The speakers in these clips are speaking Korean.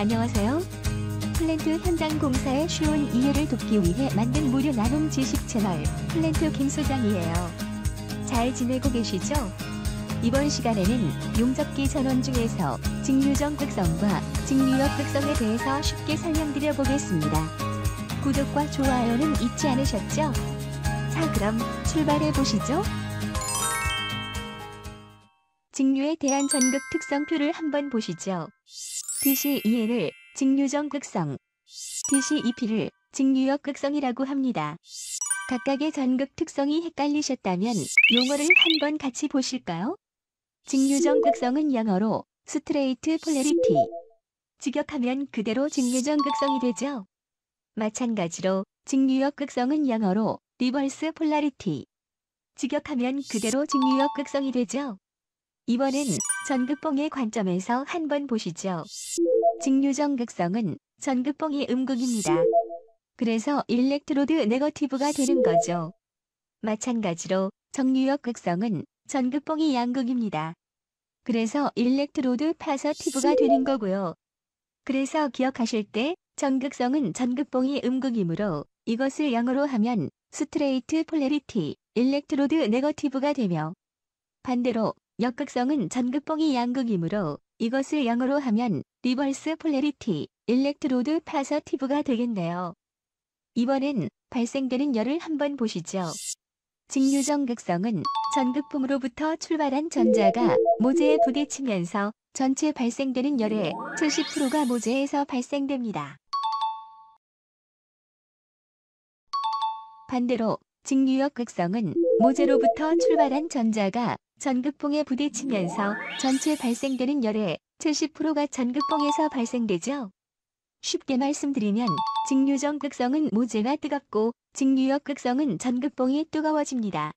안녕하세요. 플랜트 현장 공사의 쉬운 이해를 돕기 위해 만든 무료 나눔 지식 채널 플랜트 김소장이에요. 잘 지내고 계시죠? 이번 시간에는 용접기 전원 중에서 직류정 극성과 직류역 극성에 대해서 쉽게 설명드려 보겠습니다. 구독과 좋아요는 잊지 않으셨죠? 자, 그럼 출발해 보시죠. 직류에 대한 전극 특성표를 한번 보시죠. DC2L을 직류정 극성, DC2P를 직류역 극성이라고 합니다. 각각의 전극 특성이 헷갈리셨다면 용어를 한번 같이 보실까요? 직류정 극성은 영어로 Straight Polarity. 직역하면 그대로 직류정 극성이 되죠. 마찬가지로 직류역 극성은 영어로 Reverse Polarity. 직역하면 그대로 직류역 극성이 되죠. 이번엔 전극봉의 관점에서 한번 보시죠. 직류정 극성은 전극봉이 음극입니다. 그래서 일렉트로드 네거티브가 되는 거죠. 마찬가지로 정류역 극성은 전극봉이 양극입니다. 그래서 일렉트로드 파서티브가 되는 거고요. 그래서 기억하실 때 전극성은 전극봉이 음극이므로 이것을 영어로 하면 스트레이트 폴라리티, 일렉트로드 네거티브가 되며, 반대로 역극성은 전극봉이 양극이므로 이것을 영어로 하면 리버스 폴라리티, 일렉트로드 파서티브가 되겠네요. 이번엔 발생되는 열을 한번 보시죠. 직류정 극성은 전극봉으로부터 출발한 전자가 모재에 부딪히면서 전체 발생되는 열의 70%가 모재에서 발생됩니다. 반대로 직류역 극성은 모재로부터 출발한 전자가 전극봉에 부딪히면서 전체 발생되는 열의 70%가 전극봉에서 발생되죠. 쉽게 말씀드리면 직류정 극성은 모재가 뜨겁고 직류역 극성은 전극봉이 뜨거워집니다.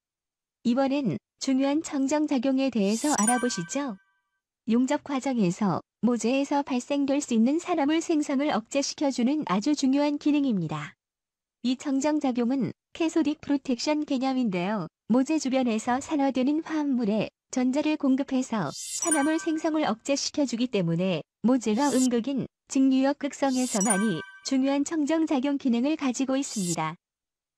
이번엔 중요한 청정작용에 대해서 알아보시죠. 용접 과정에서 모재에서 발생될 수 있는 산화물 생성을 억제시켜주는 아주 중요한 기능입니다. 이 청정작용은 캐소딕 프로텍션 개념인데요. 모재 주변에서 산화되는 화합물에 전자를 공급해서 산화물 생성을 억제시켜주기 때문에 모재가 음극인 직류역 극성에서만이 중요한 청정작용 기능을 가지고 있습니다.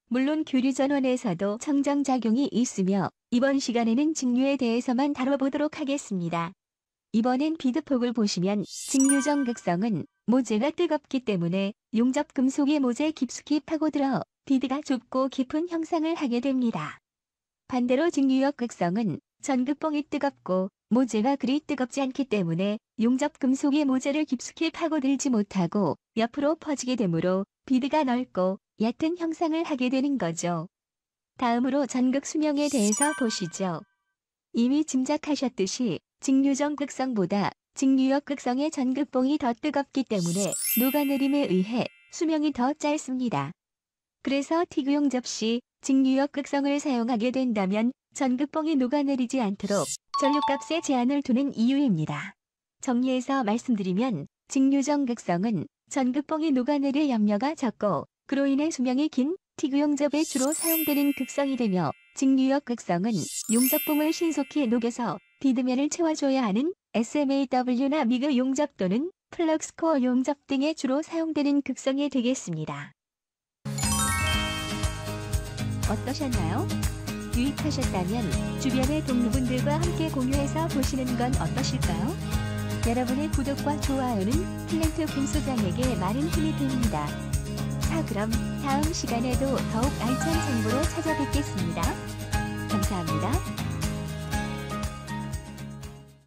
물론 교류 전원에서도 청정작용이 있으며 이번 시간에는 직류에 대해서만 다뤄보도록 하겠습니다. 이번엔 비드폭을 보시면 직류정 극성은 모재가 뜨겁기 때문에 용접 금속의 모재 깊숙이 파고들어 비드가 좁고 깊은 형상을 하게 됩니다. 반대로 직류역 극성은 전극봉이 뜨겁고 모재가 그리 뜨겁지 않기 때문에 용접 금속의 모재를 깊숙이 파고들지 못하고 옆으로 퍼지게 되므로 비드가 넓고 얕은 형상을 하게 되는 거죠. 다음으로 전극 수명에 대해서 보시죠. 이미 짐작하셨듯이 직류정 극성보다 직류역 극성의 전극봉이 더 뜨겁기 때문에 녹아내림에 의해 수명이 더 짧습니다. 그래서 TIG 용접 시 직류역 극성을 사용하게 된다면 전극봉이 녹아내리지 않도록 전류값에 제한을 두는 이유입니다. 정리해서 말씀드리면 직류정 극성은 전극봉이 녹아내릴 염려가 적고 그로 인해 수명이 긴 TIG 용접에 주로 사용되는 극성이 되며, 직류역 극성은 용접봉을 신속히 녹여서 비드면을 채워줘야 하는 SMAW나 MIG 용접 또는 플럭스코어 용접 등에 주로 사용되는 극성이 되겠습니다. 어떠셨나요? 유익하셨다면 주변의 동료분들과 함께 공유해서 보시는 건 어떠실까요? 여러분의 구독과 좋아요는 플랜트 김소장에게 많은 힘이 됩니다. 자, 그럼 다음 시간에도 더욱 알찬 정보로 찾아뵙겠습니다.